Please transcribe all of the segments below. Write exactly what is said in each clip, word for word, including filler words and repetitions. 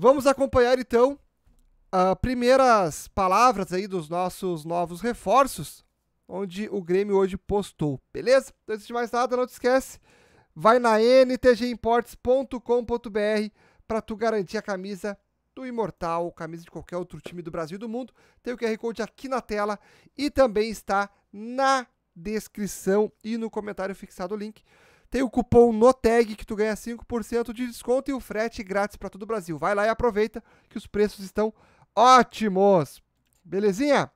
Vamos acompanhar então as primeiras palavras aí dos nossos novos reforços, onde o Grêmio hoje postou, beleza? Então, antes de mais nada, não te esquece, vai na n t g imports ponto com ponto b r para tu garantir a camisa do Imortal, camisa de qualquer outro time do Brasil e do mundo. Tem o Q R Code aqui na tela e também está na descrição e no comentário fixado o link. Tem o cupom NOTEG que tu ganha cinco por cento de desconto e o frete grátis para todo o Brasil. Vai lá e aproveita que os preços estão ótimos. Belezinha?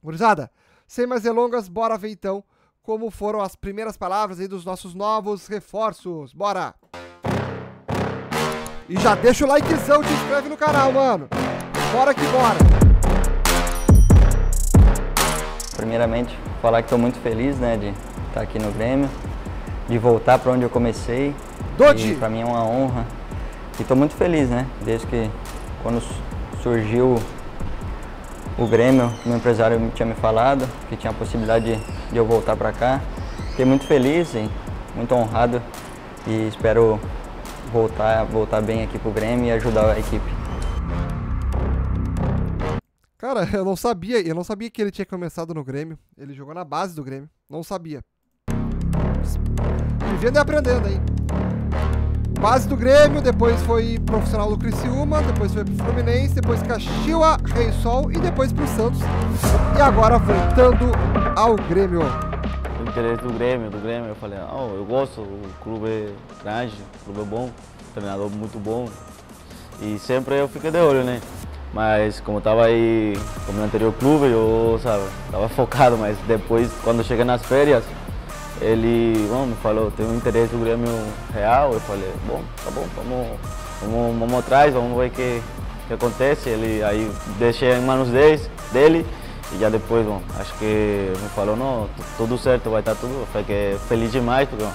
Gurizada, sem mais delongas, bora ver então como foram as primeiras palavras aí dos nossos novos reforços. Bora! E já deixa o likezão, te inscreve no canal, mano. Bora que bora! Primeiramente, falar que estou muito feliz, né, de estar aqui no Grêmio, de voltar para onde eu comecei. Dodi! Para mim é uma honra. E estou muito feliz, né? Desde que quando surgiu o Grêmio, meu empresário tinha me falado que tinha a possibilidade de, de eu voltar para cá. Fiquei muito feliz e muito honrado e espero voltar, voltar bem aqui pro Grêmio e ajudar a equipe. Cara, eu não sabia, eu não sabia que ele tinha começado no Grêmio. Ele jogou na base do Grêmio, não sabia. Vivendo e aprendendo, hein? Base do Grêmio, depois foi profissional do Criciúma, depois foi pro Fluminense, depois Caxiwa, Reisol e depois pro Santos. E agora voltando ao Grêmio. O interesse do Grêmio, do Grêmio, eu falei, oh, eu gosto, o clube é grande, o clube é bom, o treinador muito bom. E sempre eu fico de olho, né? Mas como eu tava aí, como no anterior clube, eu, sabe, tava focado, mas depois, quando cheguei nas férias, ele bom, me falou, tem um interesse do Grêmio real, eu falei, bom, tá bom, vamos, vamos, vamos atrás, vamos ver o que, que acontece. Ele, aí deixei em manos dele e já depois, bom, acho que me falou, não, tudo certo, vai estar tudo. Eu falei que feliz demais, porque, bom,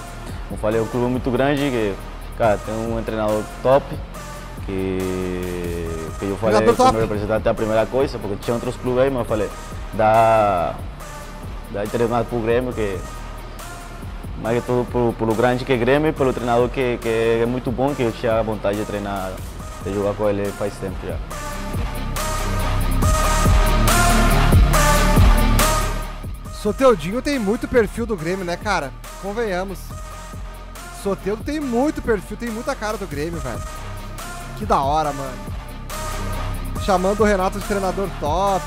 como falei, o clube é muito grande, que, cara, tem um treinador top, que, que eu falei, que o meu representante é a primeira coisa, porque tinha outros clubes aí, mas eu falei, dá, dá treinado pro Grêmio, que mais que tudo pelo, pelo grande que é Grêmio e pelo treinador que, que é muito bom, que eu tinha vontade de treinar, de jogar com ele faz tempo já. Soteldinho tem muito perfil do Grêmio, né, cara? Convenhamos. Soteldo tem muito perfil, tem muita cara do Grêmio, velho. Que da hora, mano. Chamando o Renato de treinador top.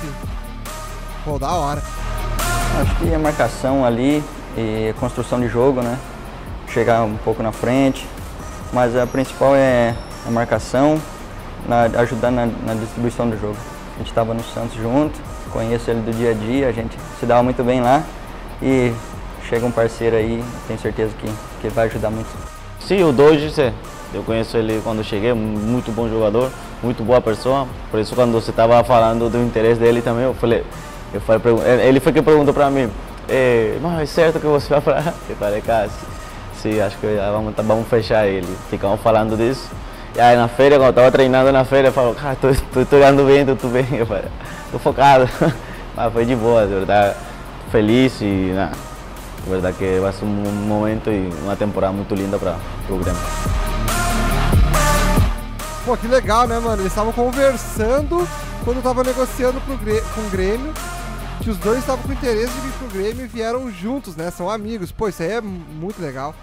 Pô, da hora. Acho que a marcação ali e construção de jogo, né? Chegar um pouco na frente, mas a principal é a marcação, na, ajudar na, na distribuição do jogo. A gente estava no Santos junto, conheço ele do dia a dia, a gente se dava muito bem lá e chega um parceiro aí, tenho certeza que, que vai ajudar muito. Sim, o Dodi, eu conheço ele quando cheguei, muito bom jogador, muito boa pessoa, por isso quando você estava falando do interesse dele também, eu falei, eu falei ele foi que perguntou para mim, é, mas é certo que você vai falar? Eu falei, cara, sim, acho que vamos, vamos fechar ele. Ficamos falando disso. E aí na feira, quando eu tava treinando na feira, eu falei, cara, tô, tô, tô olhando bem, tô, tô bem. Eu falei, tô focado. Mas foi de boa, de verdade. Feliz e, na verdade, que vai ser um momento e uma temporada muito linda para o Grêmio. Pô, que legal, né, mano? Eles estavam conversando quando eu tava negociando pro, com o Grêmio. Que os dois estavam com interesse de vir pro Grêmio e vieram juntos, né? São amigos. Pô, isso aí é muito legal.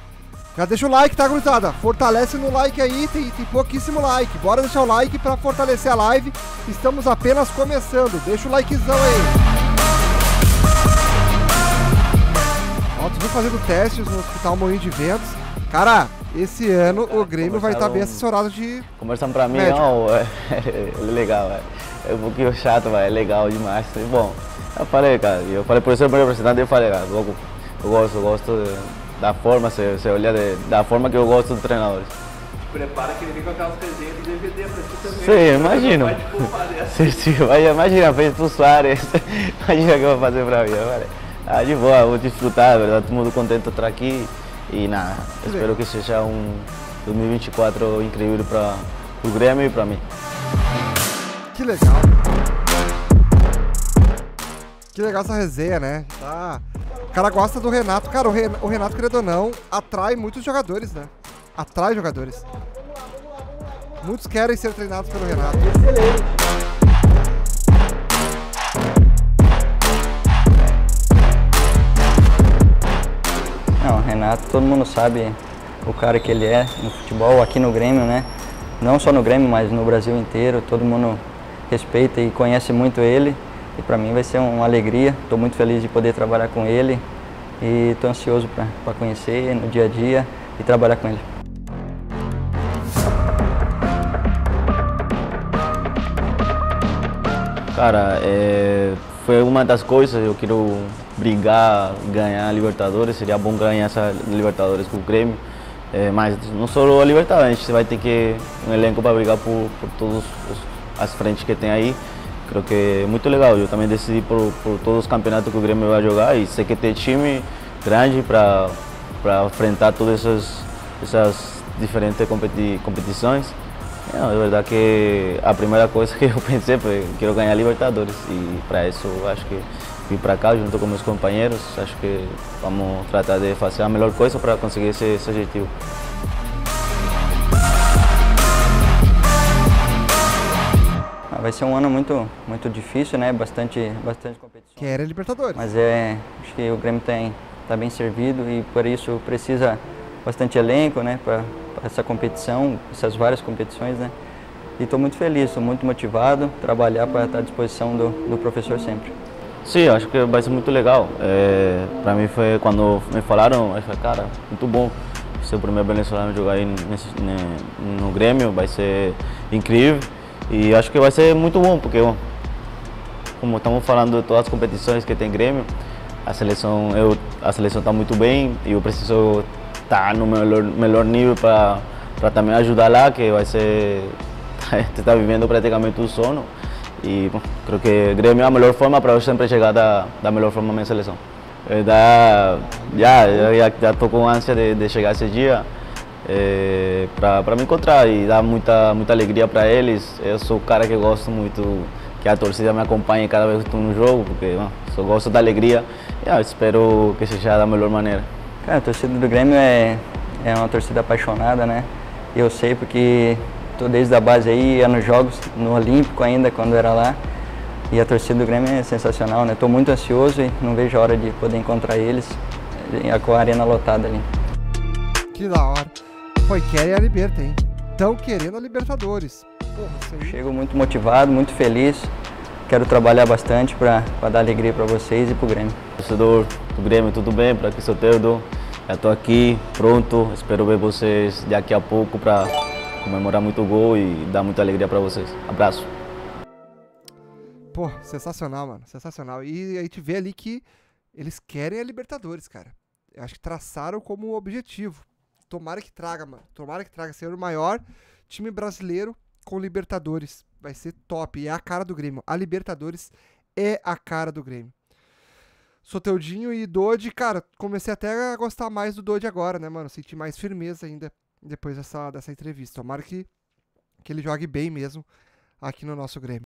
Já deixa o like, tá, gurizada? Fortalece no like aí, tem, tem pouquíssimo like. Bora deixar o like pra fortalecer a live. Estamos apenas começando. Deixa o likezão aí. Ó, tu viu fazendo testes no Hospital Moinho de Ventos. Cara, esse ano cara, o Grêmio vai estar bem assessorado de... Conversando pra mim, médico. Não, é legal, é um pouquinho chato, mas é legal demais. É bom. Eu falei, cara, eu falei por ser meu representante, eu falei, cara, eu, eu gosto, eu gosto de, da forma, você, você olha de, da forma que eu gosto dos treinadores. Prepara que ele vem com aquelas resenhas de D V D pra ti também. Sim, imagino. Vai te culpar dessa. Sim, imagina, fez pro Suárez, imagina o que eu vou fazer pra mim. Eu falei, ah, de boa, vou desfrutar, verdade, todo mundo contente de estar aqui. E nada, espero que seja um dois mil e vinte e quatro incrível para o Grêmio e para mim. Que legal. Que legal essa resenha, né? Tá. O cara gosta do Renato. Cara, o, Ren o Renato, querendo ou não, atrai muitos jogadores, né? Atrai jogadores. Muitos querem ser treinados pelo Renato. Excelente! Não, o Renato, todo mundo sabe o cara que ele é no futebol, aqui no Grêmio, né? Não só no Grêmio, mas no Brasil inteiro, todo mundo respeita e conhece muito ele. E para mim vai ser uma alegria, estou muito feliz de poder trabalhar com ele e estou ansioso para conhecer no dia a dia e trabalhar com ele. Cara, é... foi uma das coisas, eu quero brigar, ganhar a Libertadores, seria bom ganhar essa Libertadores com o Grêmio, é, mas não só a Libertadores, a gente vai ter que um elenco para brigar por, por todas as frentes que tem aí, creio que é muito legal, eu também decidi por, por todos os campeonatos que o Grêmio vai jogar e sei que tem time grande para enfrentar todas essas, essas diferentes competi competições. Não, é verdade que a primeira coisa que eu pensei foi que eu ganhar a Libertadores e para isso eu acho que vim para cá junto com meus companheiros, acho que vamos tratar de fazer a melhor coisa para conseguir esse, esse objetivo. Vai ser um ano muito, muito difícil, né? Bastante, bastante competição. Que era a Libertadores. Mas é, acho que o Grêmio tem, tá bem servido e por isso precisa bastante elenco, né? Pra, essa competição, essas várias competições, né? E estou muito feliz, estou muito motivado, trabalhar para estar à disposição do, do professor sempre. Sim, acho que vai ser muito legal. É, para mim foi quando me falaram, eu falei, cara, muito bom ser o primeiro venezuelano a jogar aí nesse, né, no Grêmio, vai ser incrível e acho que vai ser muito bom, porque como estamos falando de todas as competições que tem Grêmio, a seleção eu a seleção está muito bem e eu preciso tá no melhor, melhor nível para também ajudar lá, que vai ser... está vivendo praticamente o sono. E bom, creio que o Grêmio é a melhor forma para eu sempre chegar da, da melhor forma à minha seleção. Eu já estou com ânsia de, de chegar esse dia é, para me encontrar e dar muita, muita alegria para eles. Eu sou o cara que gosto muito, que a torcida me acompanhe cada vez que estou no jogo, porque bom, só gosto da alegria e eu espero que seja da melhor maneira. Cara, a torcida do Grêmio é, é uma torcida apaixonada, né? Eu sei porque estou desde a base aí, ia nos jogos, no Olímpico ainda, quando era lá. E a torcida do Grêmio é sensacional, né? Estou muito ansioso e não vejo a hora de poder encontrar eles com a arena lotada ali. Que da hora. Foi querem a Liberta, hein? Estão querendo a Libertadores. Porra, isso aí... Chego muito motivado, muito feliz. Quero trabalhar bastante para dar alegria para vocês e para o Grêmio. Torcedor do Grêmio, tudo bem? Para aqui, Soteldo. Eu estou aqui, pronto. Espero ver vocês daqui a pouco para comemorar muito gol e dar muita alegria para vocês. Abraço. Pô, sensacional, mano. Sensacional. E a gente vê ali que eles querem a Libertadores, cara. Eu acho que traçaram como objetivo. Tomara que traga, mano. Tomara que traga. Ser o maior time brasileiro com Libertadores. Vai ser top, é a cara do Grêmio. A Libertadores é a cara do Grêmio. Soteldinho e Dodi, cara, comecei até a gostar mais do Dodi agora, né, mano? Senti mais firmeza ainda depois dessa, dessa entrevista. Tomara que, que ele jogue bem mesmo aqui no nosso Grêmio.